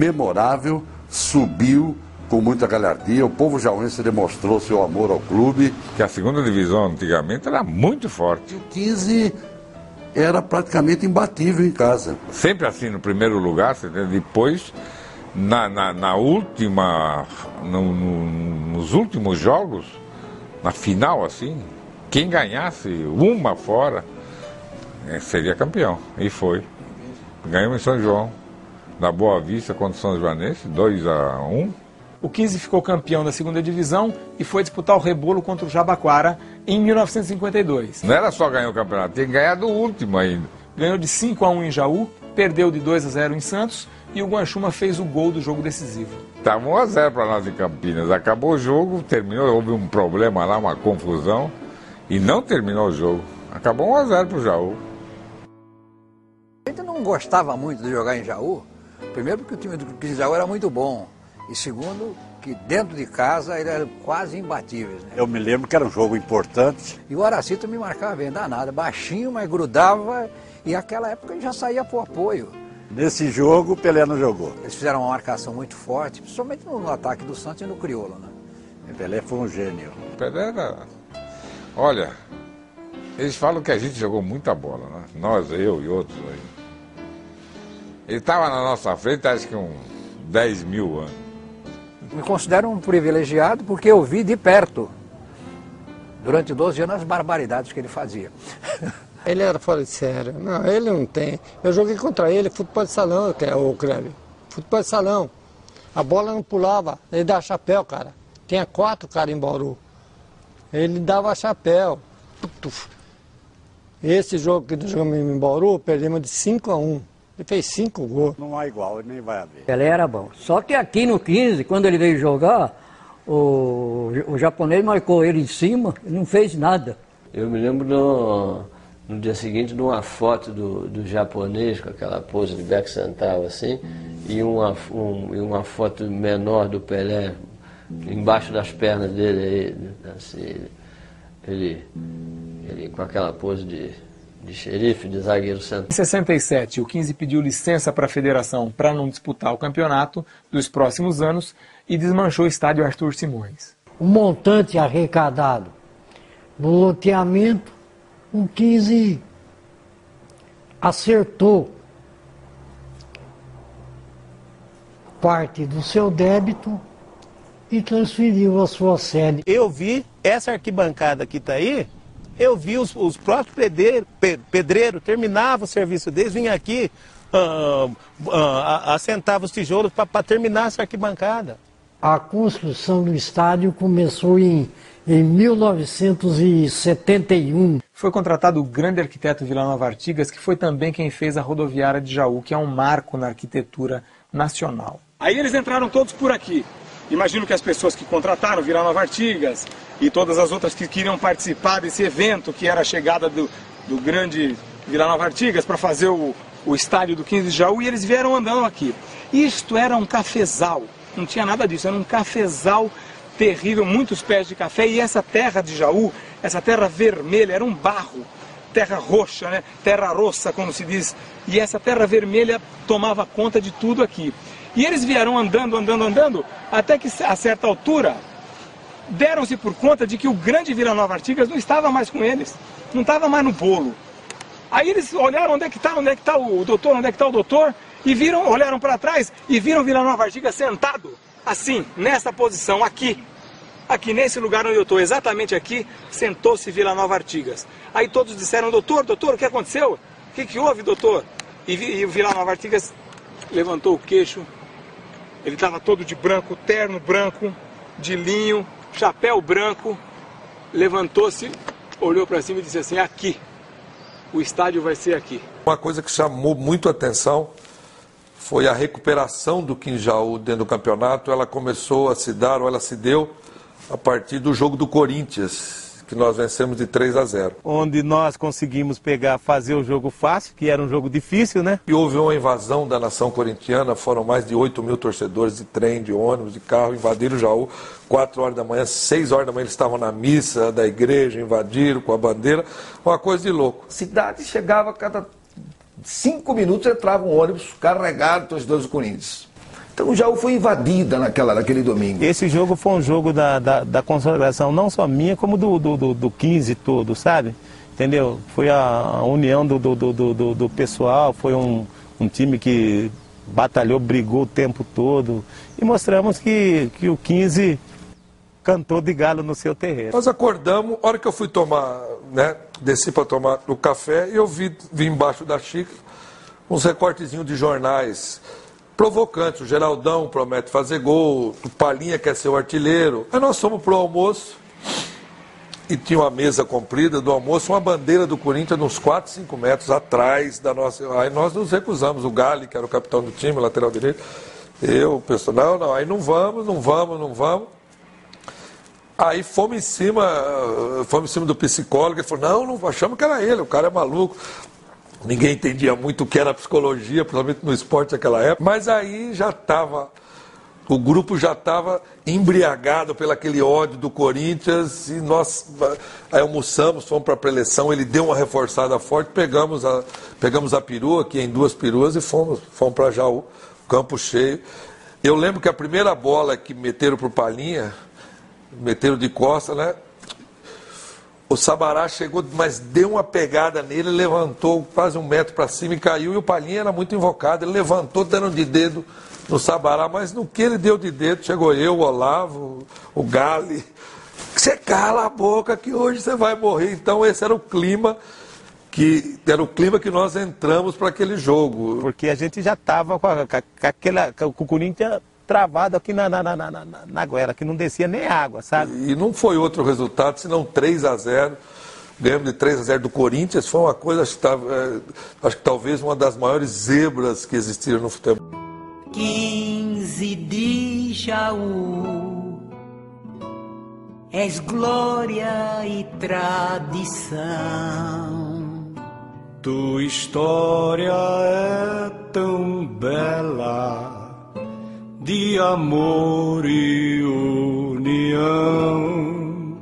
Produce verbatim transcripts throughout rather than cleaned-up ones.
memorável, subiu com muita galhardia. O povo jaúense demonstrou seu amor ao clube. Que a segunda divisão antigamente era muito forte. O quinze era praticamente imbatível em casa. Sempre assim, no primeiro lugar, depois... Na, na, na última, no, no, nos últimos jogos, na final assim, quem ganhasse uma fora seria campeão. E foi. Ganhou em São João, na Boa Vista contra o São Joanense, dois a um. O quinze ficou campeão da segunda divisão e foi disputar o rebolo contra o Jabaquara em mil novecentos e cinquenta e dois. Não era só ganhar o campeonato, tinha ganhado o último ainda. Ganhou de cinco a um em Jaú, perdeu de dois a zero em Santos. E o Guanchuma fez o gol do jogo decisivo. Estava um a zero para nós em Campinas. Acabou o jogo, terminou, houve um problema lá, uma confusão. E não terminou o jogo. Acabou um a zero para o Jaú. A gente não gostava muito de jogar em Jaú. Primeiro porque o time do Jaú era muito bom. E segundo, que dentro de casa ele era quase imbatível. Né? Eu me lembro que era um jogo importante. E o Horacito me marcava bem, danado. Baixinho, mas grudava. E naquela época ele já saía por apoio. Nesse jogo, o Pelé não jogou. Eles fizeram uma marcação muito forte, principalmente no ataque do Santos e no Criolo, né? O Pelé foi um gênio. O Pelé era... Olha, eles falam que a gente jogou muita bola, né? Nós, eu e outros aí. Ele estava na nossa frente, acho que uns dez mil anos. Me considero um privilegiado porque eu vi de perto, durante doze anos, as barbaridades que ele fazia. Ele era fora de sério. Não, ele não tem. Eu joguei contra ele, futebol de salão, o Kleber. Futebol de salão. A bola não pulava, ele dava chapéu, cara. Tinha quatro caras em Bauru. Ele dava chapéu. Esse jogo que nós jogamos em Bauru, perdemos de cinco a um. Ele fez cinco gols. Não há igual, nem vai haver. Ele era bom. Só que aqui no quinze, quando ele veio jogar, o, o japonês marcou ele em cima e não fez nada. Eu me lembro do... No dia seguinte, de uma foto do, do japonês, com aquela pose de Beck Santal, assim, e uma, um, e uma foto menor do Pelé, embaixo das pernas dele, ele, assim, ele, ele com aquela pose de, de xerife, de zagueiro central. Em sessenta e sete, o quinze pediu licença para a federação para não disputar o campeonato dos próximos anos e desmanchou o estádio Arthur Simões. O montante arrecadado no loteamento, o quinze acertou parte do seu débito e transferiu a sua sede. Eu vi essa arquibancada que está aí, eu vi os, os próprios pedreiros, pedreiro, terminava o serviço deles, vinha aqui, uh, uh, assentava os tijolos para terminar essa arquibancada. A construção do estádio começou em... Em mil novecentos e setenta e um, foi contratado o grande arquiteto Vilanova Artigas, que foi também quem fez a rodoviária de Jaú, que é um marco na arquitetura nacional. Aí eles entraram todos por aqui. Imagino que as pessoas que contrataram Vilanova Artigas e todas as outras que queriam participar desse evento, que era a chegada do, do grande Vilanova Artigas para fazer o, o estádio do quinze de Jaú, e eles vieram andando aqui. Isto era um cafezal, não tinha nada disso, era um cafezal terrível, muitos pés de café, e essa terra de Jaú, essa terra vermelha, era um barro, terra roxa, né? Terra roça, como se diz, e essa terra vermelha tomava conta de tudo aqui. E eles vieram andando, andando, andando, até que a certa altura deram-se por conta de que o grande Vilanova Artigas não estava mais com eles, não estava mais no bolo. Aí eles olharam onde é que está, onde é que está o doutor, onde é que está o doutor, e viram, olharam para trás e viram o Vilanova Artigas sentado, assim, nessa posição, aqui. Aqui, nesse lugar onde eu estou, exatamente aqui, sentou-se Vilanova Artigas. Aí todos disseram, doutor, doutor, o que aconteceu? O que, que houve, doutor? E, e o Vilanova Artigas levantou o queixo, ele estava todo de branco, terno branco, de linho, chapéu branco, levantou-se, olhou para cima e disse assim, aqui, o estádio vai ser aqui. Uma coisa que chamou muito a atenção foi a recuperação do quinze de Jaú dentro do campeonato. Ela começou a se dar, ou ela se deu, a partir do jogo do Corinthians, que nós vencemos de três a zero. Onde nós conseguimos pegar, fazer o jogo fácil, que era um jogo difícil, né? E houve uma invasão da nação corintiana, foram mais de oito mil torcedores de trem, de ônibus, de carro, invadiram o Jaú, quatro horas da manhã, seis horas da manhã eles estavam na missa da igreja, invadiram com a bandeira, uma coisa de louco. A cidade chegava a cada... Cinco minutos entrava um ônibus carregado dos torcedores do Corinthians. Então o Jaú foi invadida naquela, naquele domingo. Esse jogo foi um jogo da, da, da consagração, não só minha, como do, do, do, do quinze todo, sabe? Entendeu? Foi a união do, do, do, do, do pessoal, foi um, um time que batalhou, brigou o tempo todo. E mostramos que, que o quinze cantou de galo no seu terreiro. Nós acordamos, a hora que eu fui tomar, né, desci para tomar o café, e eu vi, vi embaixo da xícara uns recortezinhos de jornais provocantes. O Geraldão promete fazer gol, o Palinha quer ser o artilheiro. Aí nós fomos pro almoço, e tinha uma mesa comprida do almoço, uma bandeira do Corinthians, uns quatro, cinco metros atrás da nossa. Aí nós nos recusamos, o Gali, que era o capitão do time, lateral direito, eu, o pessoal, não, não, aí não vamos, não vamos, não vamos. Aí fomos em cima, fomos em cima do psicólogo, ele falou, não, não achamos que era ele, o cara é maluco. Ninguém entendia muito o que era psicologia, principalmente no esporte naquela época. Mas aí já estava, o grupo já estava embriagado pelo aquele ódio do Corinthians, e nós aí almoçamos, fomos para a preleção, ele deu uma reforçada forte, pegamos a, pegamos a perua, que em duas peruas, e fomos, fomos para Jaú, campo cheio. Eu lembro que a primeira bola que meteram para o Palinha, meteram de costa, né? O Sabará chegou, mas deu uma pegada nele, levantou quase um metro para cima e caiu. E o Palinha era muito invocado, ele levantou dando de dedo no Sabará, mas no que ele deu de dedo, chegou eu, o Olavo, o Gale. Você cala a boca que hoje você vai morrer. Então esse era o clima que, era o clima que nós entramos para aquele jogo. Porque a gente já estava com, com aquela, com o Corinthians travado aqui na, na, na, na, na, na goela, que não descia nem água, sabe? E, e não foi outro resultado, senão três a zero. Ganhamos de três a zero do Corinthians. Foi uma coisa, acho que, tá, é, acho que talvez uma das maiores zebras que existiram no futebol. quinze de Jaú, és glória e tradição. Tua história é tão bela, de amor e união.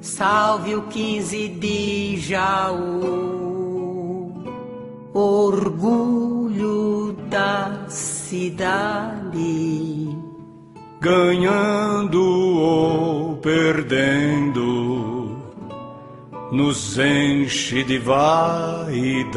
Salve o quinze de Jaú, orgulho da cidade. Ganhando ou perdendo, nos enche de vaidade.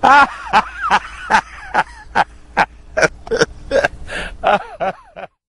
Ha ha!